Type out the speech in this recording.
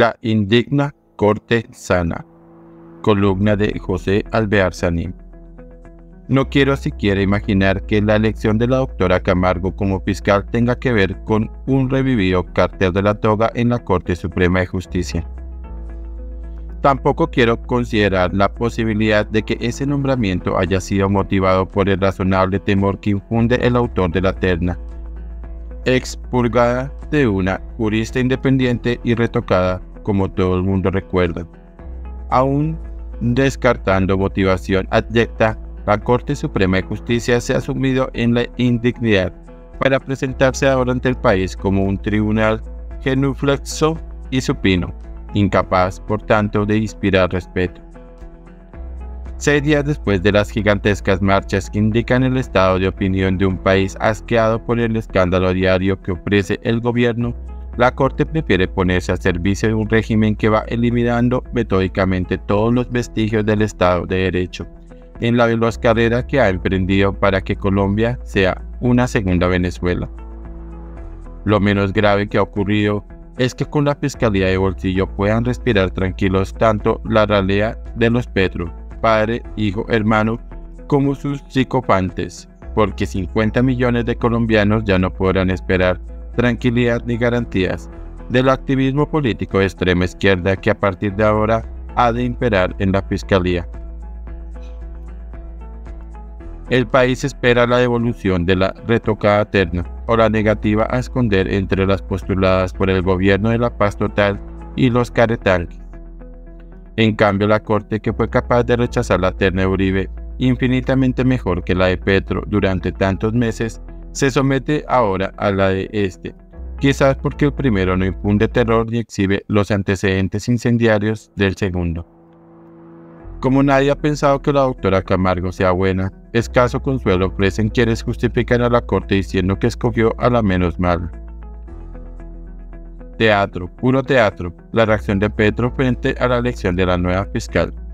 La indigna corte sana. Columna de José Alvear Sanín. No quiero siquiera imaginar que la elección de la doctora Camargo como fiscal tenga que ver con un revivido cartel de la toga en la Corte Suprema de Justicia. Tampoco quiero considerar la posibilidad de que ese nombramiento haya sido motivado por el razonable temor que infunde el autor de la terna, expurgada de una jurista independiente y retocada, como todo el mundo recuerda. Aún descartando motivación adyecta, la Corte Suprema de Justicia se ha sumido en la indignidad para presentarse ahora ante el país como un tribunal genuflexo y supino, incapaz, por tanto, de inspirar respeto. 6 días después de las gigantescas marchas que indican el estado de opinión de un país asqueado por el escándalo diario que ofrece el gobierno, la Corte prefiere ponerse al servicio de un régimen que va eliminando metódicamente todos los vestigios del Estado de Derecho en la veloz carrera que ha emprendido para que Colombia sea una segunda Venezuela. Lo menos grave que ha ocurrido es que con la Fiscalía de Bolsillo puedan respirar tranquilos tanto la ralea de los Petro, padre, hijo, hermano, como sus psicofantes, porque 50 millones de colombianos ya no podrán esperar tranquilidad ni garantías del activismo político de extrema izquierda que a partir de ahora ha de imperar en la Fiscalía. El país espera la devolución de la retocada terna o la negativa a esconder entre las postuladas por el gobierno de la paz total y los caretanques. En cambio, la Corte, que fue capaz de rechazar la terna de Uribe, infinitamente mejor que la de Petro durante tantos meses, se somete ahora a la de este, quizás porque el primero no infunde terror ni exhibe los antecedentes incendiarios del segundo. Como nadie ha pensado que la doctora Camargo sea buena, escaso consuelo ofrecen quienes justifican a la Corte diciendo que escogió a la menos mala. Teatro, puro teatro, la reacción de Petro frente a la elección de la nueva fiscal.